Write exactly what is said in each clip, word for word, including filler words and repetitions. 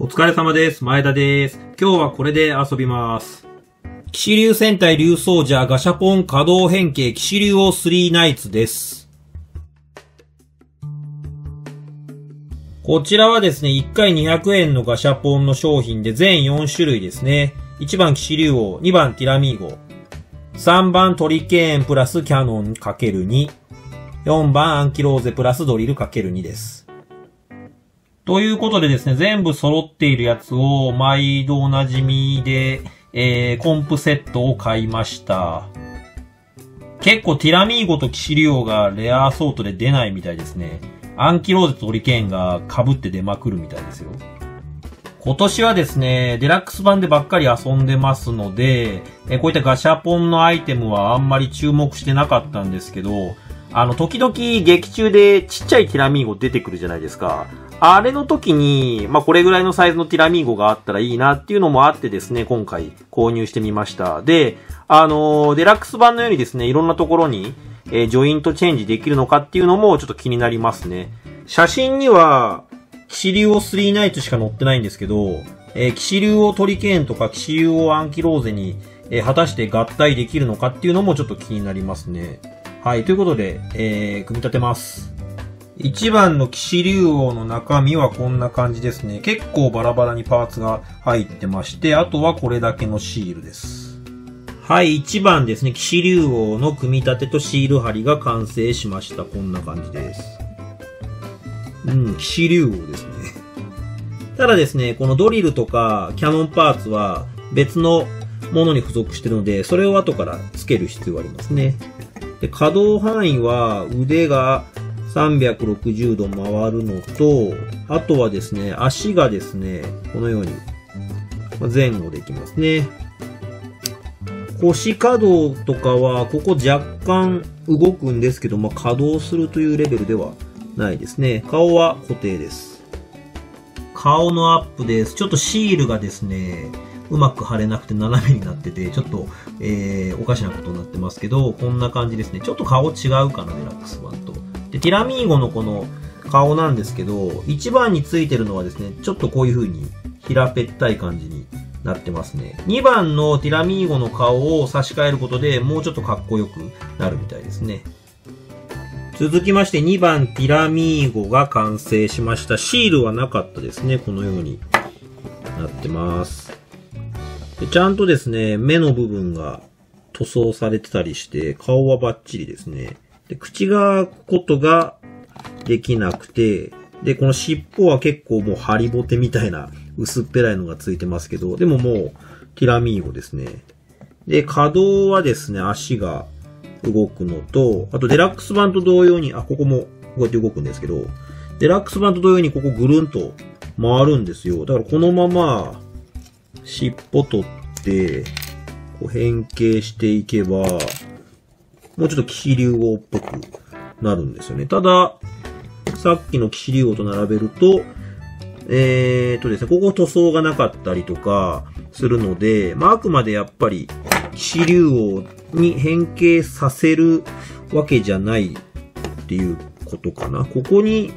お疲れ様です。前田です。今日はこれで遊びます。騎士流戦隊竜ソージャーガシャポン可動変形騎士竜王スリーナイツです。こちらはですね、いっかいにひゃくえんのガシャポンの商品で全よん種類ですね。いちばん騎士竜王、にばんティラミーゴ、さんばんトリケーンプラスキャノン かけるに、よんばんアンキローゼプラスドリル かけるに です。ということでですね、全部揃っているやつを、毎度おなじみで、えー、コンプセットを買いました。結構ティラミーゴと騎士竜王がレアアソートで出ないみたいですね。アンキローゼとトリケーンが被って出まくるみたいですよ。今年はですね、デラックス版でばっかり遊んでますので、えー、こういったガシャポンのアイテムはあんまり注目してなかったんですけど、あの、時々劇中でちっちゃいティラミーゴ出てくるじゃないですか。あれの時に、まあ、これぐらいのサイズのティラミーゴがあったらいいなっていうのもあってですね、今回購入してみました。で、あのー、デラックス版のようにですね、いろんなところに、えー、ジョイントチェンジできるのかっていうのもちょっと気になりますね。写真には、騎士竜王スリーナイツしか載ってないんですけど、えー、騎士竜王トリケーンとか騎士竜王アンキローゼに、えー、果たして合体できるのかっていうのもちょっと気になりますね。はい、ということで、えー、組み立てます。いちばんの騎士竜王の中身はこんな感じですね。結構バラバラにパーツが入ってまして、あとはこれだけのシールです。はい、いちばんですね。騎士竜王の組み立てとシール貼りが完成しました。こんな感じです。うん、騎士竜王ですね。ただですね、このドリルとかキャノンパーツは別のものに付属してるので、それを後から付ける必要がありますね。で、可動範囲は腕がさんびゃくろくじゅうど回るのと、あとはですね、足がですね、このように前後できますね。腰可動とかは、ここ若干動くんですけど、まあ、可動するというレベルではないですね。顔は固定です。顔のアップです。ちょっとシールがですね、うまく貼れなくて斜めになってて、ちょっと、えー、おかしなことになってますけど、こんな感じですね。ちょっと顔違うかな、デラックス版と。で、ティラミーゴのこの顔なんですけど、いちばんについてるのはですね、ちょっとこういう風に平べったい感じになってますね。にばんのティラミーゴの顔を差し替えることでもうちょっとかっこよくなるみたいですね。続きましてにばんティラミーゴが完成しました。シールはなかったですね。このようになってます。で、ちゃんとですね、目の部分が塗装されてたりして、顔はバッチリですね。で、口が、ことができなくて、で、この尻尾は結構もうハリボテみたいな薄っぺらいのがついてますけど、でももうティラミーゴですね。で、可動はですね、足が動くのと、あとデラックス版と同様に、あ、ここもこうやって動くんですけど、デラックス版と同様にここぐるんと回るんですよ。だからこのまま尻尾取って、こう変形していけば、もうちょっと騎士竜王っぽくなるんですよね。ただ、さっきの騎士竜王と並べると、えーっとですね、ここ塗装がなかったりとかするので、まあ、あくまでやっぱり騎士竜王に変形させるわけじゃないっていうことかな。ここに、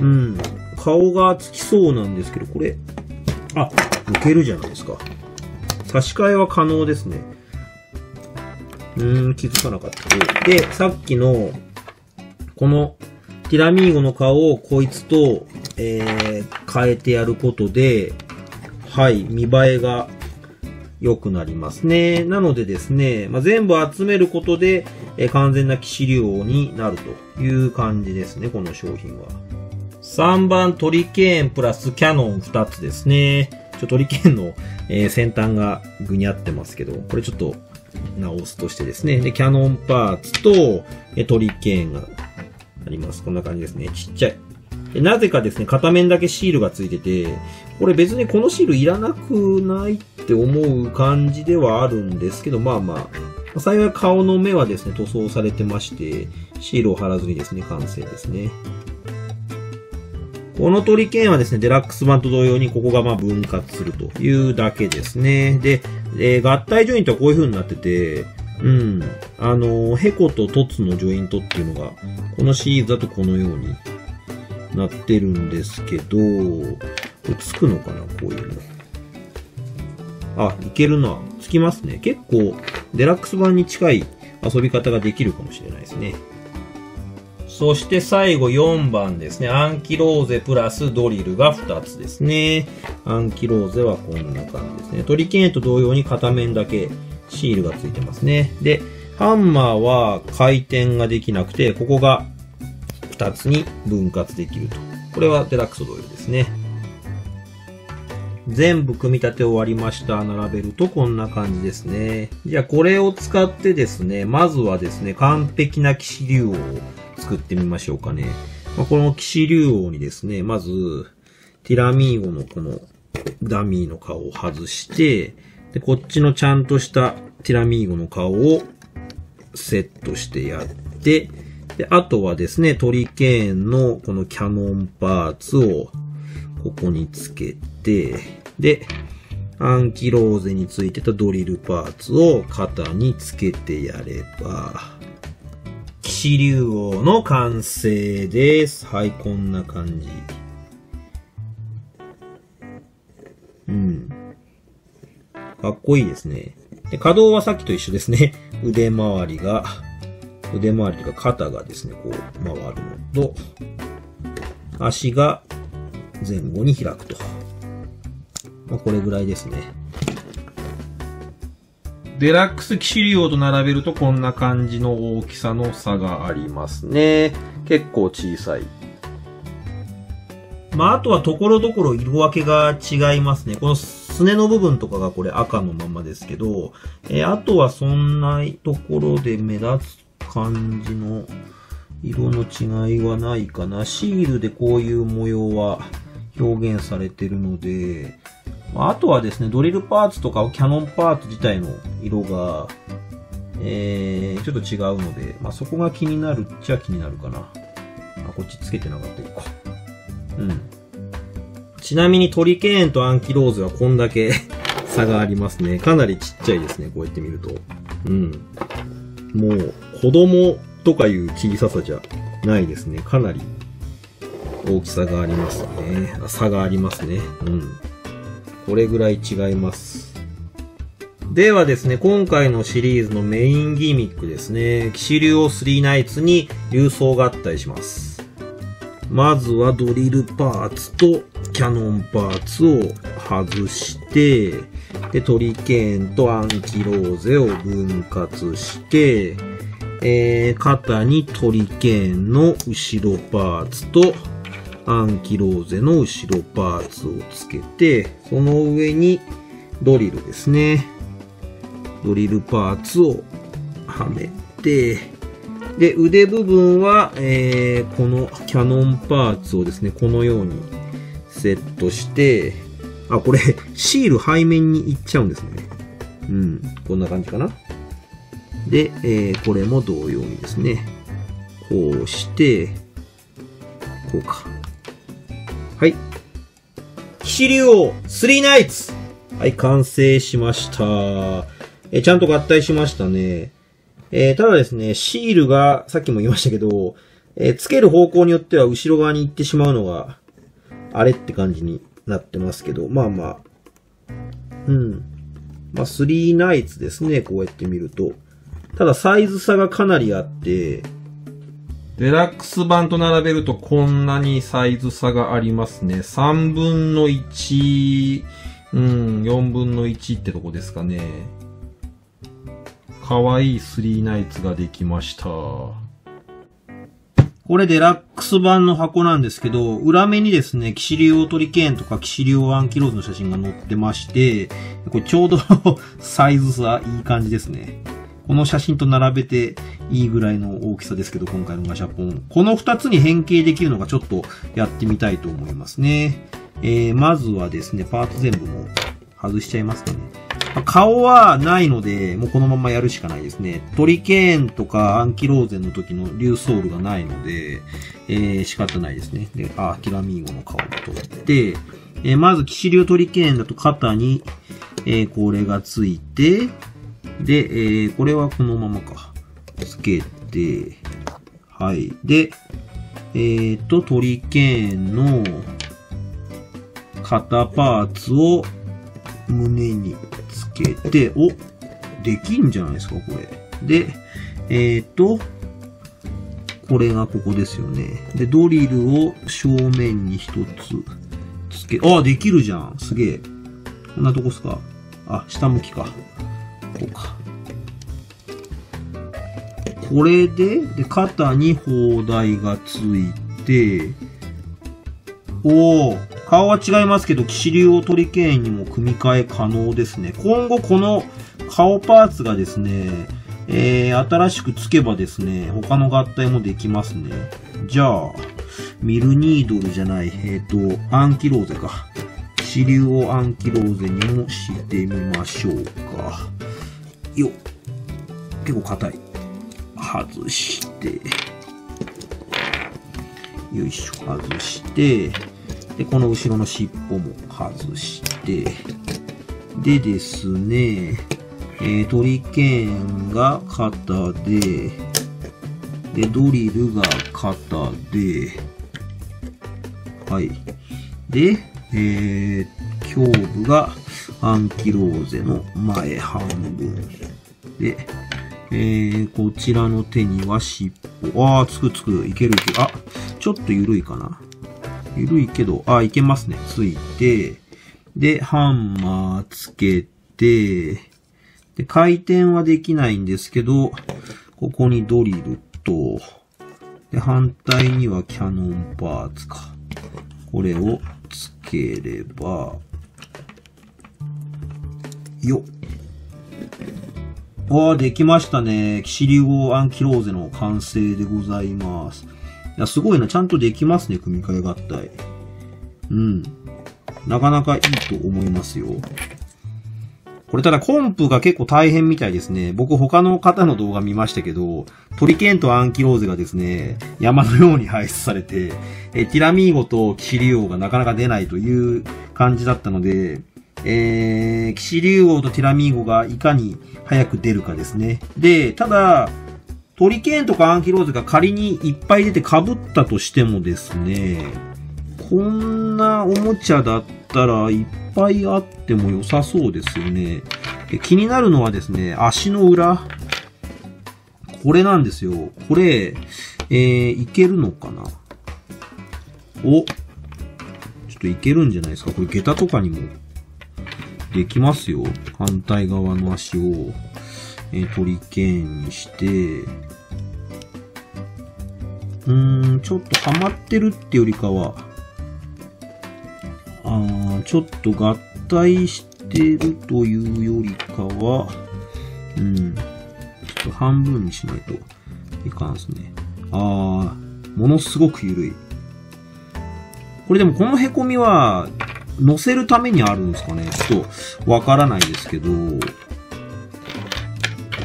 うん、顔がつきそうなんですけど、これ、あ、抜けるじゃないですか。差し替えは可能ですね。うーん、気づかなかった。で、さっきの、この、ティラミーゴの顔をこいつと、えー、変えてやることで、はい、見栄えが良くなりますね。なのでですね、まあ、全部集めることで、えー、完全な騎士竜王になるという感じですね、この商品は。さんばんトリケーンプラスキャノンふたつですね。ちょっとトリケーンの、えー、先端がぐにゃってますけど、これちょっと、直すとしてですね。で、キャノンパーツとトリケーンがあります。こんな感じですね。ちっちゃい。で、なぜかですね、片面だけシールがついてて、これ別にこのシールいらなくないって思う感じではあるんですけど、まあまあ、幸い顔の目はですね、塗装されてまして、シールを貼らずにですね、完成ですね。このトリケーンはですね、デラックス版と同様にここがまあ分割するというだけですね。で、えー、合体ジョイントはこういう風になってて、うん、あのー、ヘコとトツのジョイントっていうのが、このシリーズだとこのようになってるんですけど、つくのかな、こういうの。あ、いけるな。つきますね。結構、デラックス版に近い遊び方ができるかもしれないですね。そして最後よんばんですね。アンキローゼプラスドリルがふたつですね。アンキローゼはこんな感じですね。トリケンと同様に片面だけシールがついてますね。で、ハンマーは回転ができなくて、ここがふたつに分割できると。これはデラックスと同様ですね。全部組み立て終わりました。並べるとこんな感じですね。じゃあこれを使ってですね、まずはですね、完璧な騎士竜王を作ってみましょうかね。まあ、この騎士竜王にですね、まず、ティラミーゴのこのダミーの顔を外して、で、こっちのちゃんとしたティラミーゴの顔をセットしてやって、で、あとはですね、トリケーンのこのキャノンパーツをここにつけて、で、アンキローゼについてたドリルパーツを肩につけてやれば、騎士竜王の完成です。はい、こんな感じ。うん。かっこいいですね。で、可動はさっきと一緒ですね。腕回りが、腕回りというか肩がですね、こう回るのと、足が前後に開くと。まあ、これぐらいですね。デラックス騎士竜王と並べるとこんな感じの大きさの差がありますね。結構小さい。まあ、あとはところどころ色分けが違いますね。このすねの部分とかがこれ赤のままですけど、えー、あとはそんなところで目立つ感じの色の違いはないかな。シールでこういう模様は表現されてるので、あとはですね、ドリルパーツとかキャノンパーツ自体の色が、えー、ちょっと違うので、まあ、そこが気になるっちゃ気になるかな。あ、こっちつけてなかったか。うん。ちなみにトリケーンとアンキローゼはこんだけ差がありますね。かなりちっちゃいですね、こうやって見ると。うん。もう、子供とかいう小ささじゃないですね。かなり大きさがありますね。差がありますね。うん。これぐらい違います。ではですね、今回のシリーズのメインギミックですね。騎士竜王スリーナイツに竜装合体します。まずはドリルパーツとキャノンパーツを外して、で、トリケーンとアンキローゼを分割して、えー、肩にトリケーンの後ろパーツと、アンキローゼの後ろパーツをつけて、その上にドリルですね。ドリルパーツをはめて、で、腕部分は、えー、このキャノンパーツをですね、このようにセットして、あ、これ、シール背面にいっちゃうんですね。うん、こんな感じかな。で、えー、これも同様にですね、こうして、こうか。はい。騎士竜王スリーナイツ、はい、完成しました。え、ちゃんと合体しましたね。えー、ただですね、シールが、さっきも言いましたけど、えー、つける方向によっては後ろ側に行ってしまうのが、あれって感じになってますけど、まあまあ、うん。まあ、スリーナイツですね、こうやって見ると。ただ、サイズ差がかなりあって、デラックス版と並べるとこんなにサイズ差がありますね。さんぶんのいち、うん、よんぶんのいちってとこですかね。かわいいスリーナイツができました。これデラックス版の箱なんですけど、裏面にですね、騎士竜王トリケーンとか騎士竜王アンキローズの写真が載ってまして、これちょうどサイズ差いい感じですね。この写真と並べていいぐらいの大きさですけど、今回のガシャポン。このふたつに変形できるのがちょっとやってみたいと思いますね。えー、まずはですね、パーツ全部も外しちゃいますかね。顔はないので、もうこのままやるしかないですね。トリケーンとかアンキローゼの時のリューソールがないので、えー、仕方ないですね。で、あ、ティラミーゴの顔を取って、えー、まず騎士竜トリケーンだと肩に、えー、これがついて、で、えー、これはこのままか。つけて、はい。で、えっと、トリケーンの、肩パーツを胸につけて、お、できんじゃないですか、これ。で、えっと、これがここですよね。で、ドリルを正面に一つつけ、あ、できるじゃん。すげえ。こんなとこっすか。あ、下向きか。こうか。これで、で、肩に砲台がついて、おー。顔は違いますけど、騎士流をトリケーンにも組み替え可能ですね。今後この顔パーツがですね、えー、新しくつけばですね、他の合体もできますね。じゃあ、ミルニードルじゃない、えっと、アンキローゼか。騎士流をアンキローゼにもしてみましょうか。よっ。結構硬い。外して。よいしょ、外して。で、この後ろの尻尾も外して、でですね、えー、トリケーンが肩で、で、ドリルが肩で、はい。で、えー、胸部がアンキローゼの前半分。で、えー、こちらの手には尻尾。あー、つくつく、いけるいける。あ、ちょっと緩いかな。ゆるいけど、あ、いけますね。ついて、で、ハンマーつけて、で、回転はできないんですけど、ここにドリルと、で、反対にはキャノンパーツか。これをつければ、よっ。ああ、できましたね。騎士流をアンキローゼの完成でございます。いや、すごいな。ちゃんとできますね。組み替え合体。うん。なかなかいいと思いますよ。これただコンプが結構大変みたいですね。僕他の方の動画見ましたけど、トリケーンとアンキローゼがですね、山のように排出されて、えティラミーゴと騎士竜王がなかなか出ないという感じだったので、えー、騎士竜王とティラミーゴがいかに早く出るかですね。で、ただ、トリケーンとかアンキローゼが仮にいっぱい出て被ったとしてもですね、こんなおもちゃだったらいっぱいあっても良さそうですよね。気になるのはですね、足の裏。これなんですよ。これ、えー、いけるのかな？お。ちょっといけるんじゃないですか。これ下駄とかにもできますよ。反対側の足を。トリケーンにして、うーん、ちょっとハマってるってよりかは、あー、ちょっと合体してるというよりかは、うん、ちょっと半分にしないといかんですね。あー、ものすごく緩い。これでもこのへこみは、乗せるためにあるんですかね？ちょっとわからないですけど、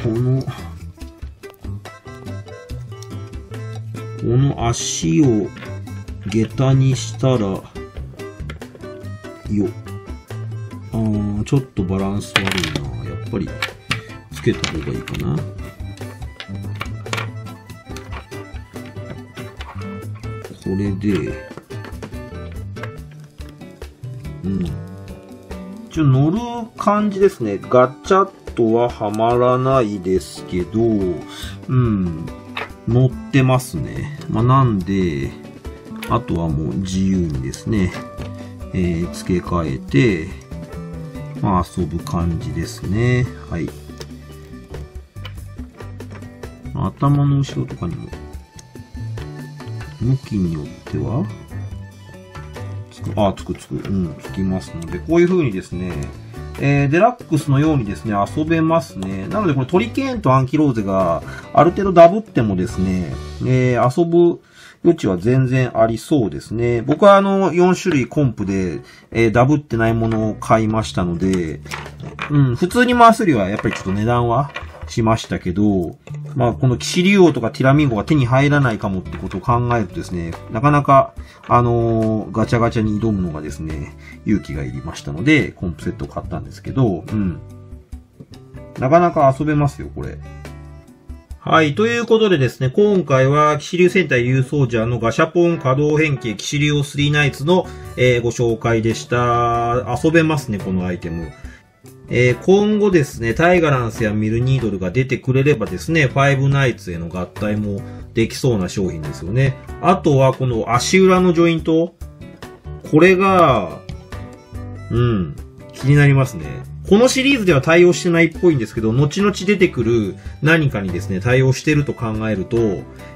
この、この足を下駄にしたら、よっ。あー、ちょっとバランス悪いな。やっぱり、つけた方がいいかな。これで、うん。ちょ、乗る感じですね。ガチャッとははまらないですけど、うん、乗ってますね。まあ、なんで、あとはもう自由にですね、えー、付け替えて、まあ、遊ぶ感じですね。はい。頭の後ろとかにも、向きによっては、つく、あ、つくつく、うん、つきますので、こういう風にですね、えー、デラックスのようにですね、遊べますね。なので、これトリケーンとアンキローゼがある程度ダブってもですね、えー、遊ぶ余地は全然ありそうですね。僕はあの、よんしゅるいコンプで、えー、ダブってないものを買いましたので、うん、普通に回すよりはやっぱりちょっと値段はしましたけど、まあ、この騎士竜王とかティラミンゴが手に入らないかもってことを考えるとですね、なかなか、あのー、ガチャガチャに挑むのがですね、勇気がいりましたので、コンプセットを買ったんですけど、うん。なかなか遊べますよ、これ。はい。ということでですね、今回は、騎士流戦隊竜ソージャーのガシャポン可動変形騎士流スリーナイツの、えー、ご紹介でした。遊べますね、このアイテム。えー、今後ですね、タイガランスやミルニードルが出てくれればですね、ファイブナイツへの合体もできそうな商品ですよね。あとは、この足裏のジョイント。これが、うん、気になりますね。このシリーズでは対応してないっぽいんですけど、後々出てくる何かにですね、対応してると考えると、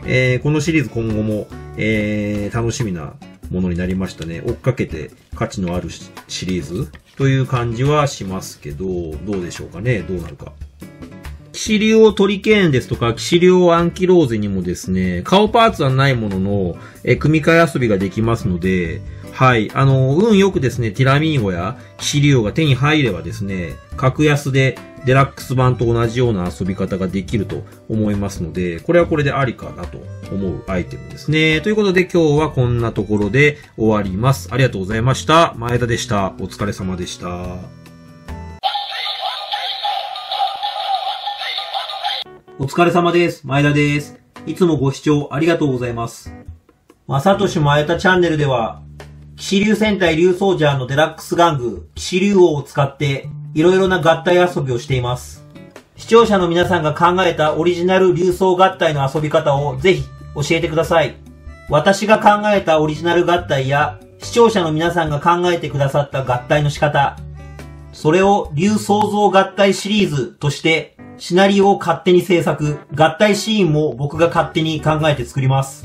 えー、このシリーズ今後も、えー、楽しみなものになりましたね。追っかけて価値のあるシリーズという感じはしますけど、どうでしょうかね、どうなるか。騎士竜王トリケーンですとか、騎士竜王アンキローゼにもですね、顔パーツはないものの、えー、組み替え遊びができますので、はい、あの、運よくですね、ティラミーゴや騎士竜王が手に入ればですね、格安でデラックス版と同じような遊び方ができると思いますので、これはこれでありかなと思うアイテムですね。ということで今日はこんなところで終わります。ありがとうございました。前田でした。お疲れ様でした。お疲れ様です。前田です。いつもご視聴ありがとうございます。まさとし前田チャンネルでは、騎士竜戦隊竜ソージャーのデラックス玩具、騎士竜王を使って、いろいろな合体遊びをしています。視聴者の皆さんが考えたオリジナル竜装合体の遊び方をぜひ教えてください。私が考えたオリジナル合体や、視聴者の皆さんが考えてくださった合体の仕方、それを竜創造合体シリーズとして、シナリオを勝手に制作、合体シーンも僕が勝手に考えて作ります。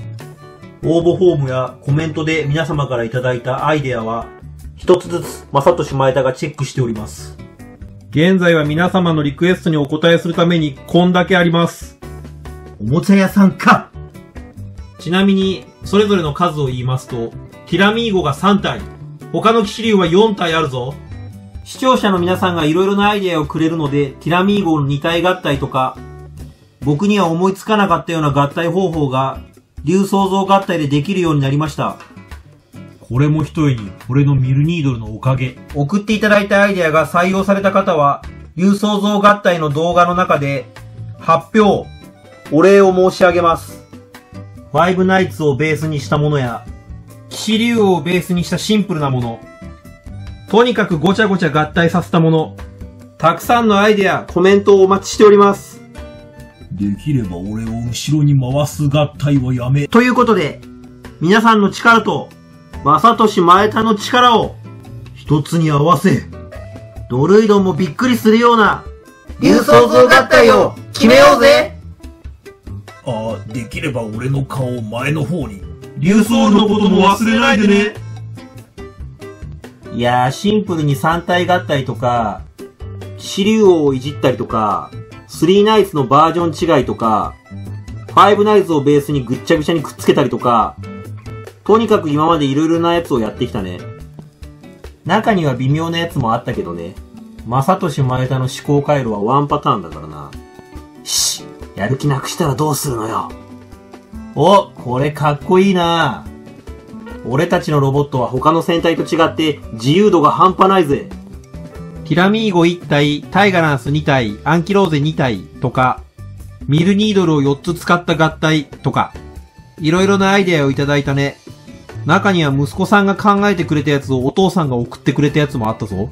応募フォームやコメントで皆様からいただいたアイデアは、一つずつ、まさとし前田がチェックしております。現在は皆様のリクエストにお答えするために、こんだけあります。おもちゃ屋さんか！ちなみに、それぞれの数を言いますと、ティラミーゴがさん体、他の騎士竜はよん体あるぞ。視聴者の皆さんがいろいろなアイデアをくれるので、ティラミーゴのに体合体とか、僕には思いつかなかったような合体方法が、竜創造合体でできるようになりました。これも一重に、俺のミルニードルのおかげ。送っていただいたアイデアが採用された方は、竜創造合体の動画の中で、発表、お礼を申し上げます。ファイブナイツをベースにしたものや、騎士竜王をベースにしたシンプルなもの、とにかくごちゃごちゃ合体させたもの、たくさんのアイデア、コメントをお待ちしております。できれば俺を後ろに回す合体はやめ。ということで、皆さんの力と、まさとし前田の力を、一つに合わせ、ドルイドンもびっくりするような、竜創造合体を決めようぜ。ああ、できれば俺の顔を前の方に。竜ソウルのことも忘れないでね。いやー、シンプルにさん体合体とか、騎士竜王をいじったりとか、スリーナイツのバージョン違いとか、ファイブナイツをベースにぐっちゃぐちゃにくっつけたりとか、とにかく今までいろいろなやつをやってきたね。中には微妙なやつもあったけどね。まさとし前田の思考回路はワンパターンだからな。し、やる気なくしたらどうするのよ。お、これかっこいいなぁ。俺たちのロボットは他の戦隊と違って自由度が半端ないぜ。ティラミーゴいち体、タイガランスに体、アンキローゼに体とか、ミルニードルをよっつ使った合体とか、いろいろなアイデアをいただいたね。中には息子さんが考えてくれたやつをお父さんが送ってくれたやつもあったぞ。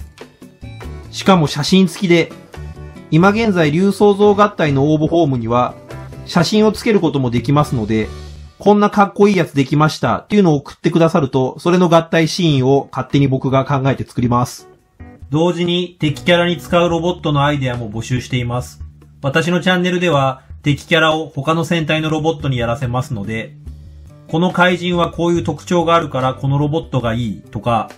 しかも写真付きで、今現在竜創造合体の応募フォームには写真をつけることもできますので、こんなかっこいいやつできましたっていうのを送ってくださると、それの合体シーンを勝手に僕が考えて作ります。同時に敵キャラに使うロボットのアイデアも募集しています。私のチャンネルでは敵キャラを他の戦隊のロボットにやらせますので、この怪人はこういう特徴があるからこのロボットがいいとか、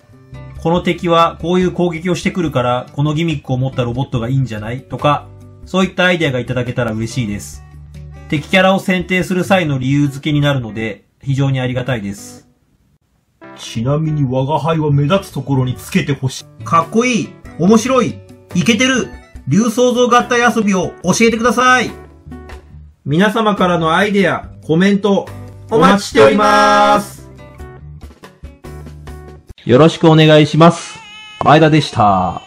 この敵はこういう攻撃をしてくるからこのギミックを持ったロボットがいいんじゃないとか、そういったアイデアがいただけたら嬉しいです。敵キャラを選定する際の理由付けになるので、非常にありがたいです。ちなみに我が輩は目立つところにつけてほしい。かっこいい、面白い、イケてる、竜創造合体遊びを教えてください。皆様からのアイデア、コメント、お待ちしております。よろしくお願いします。前田でした。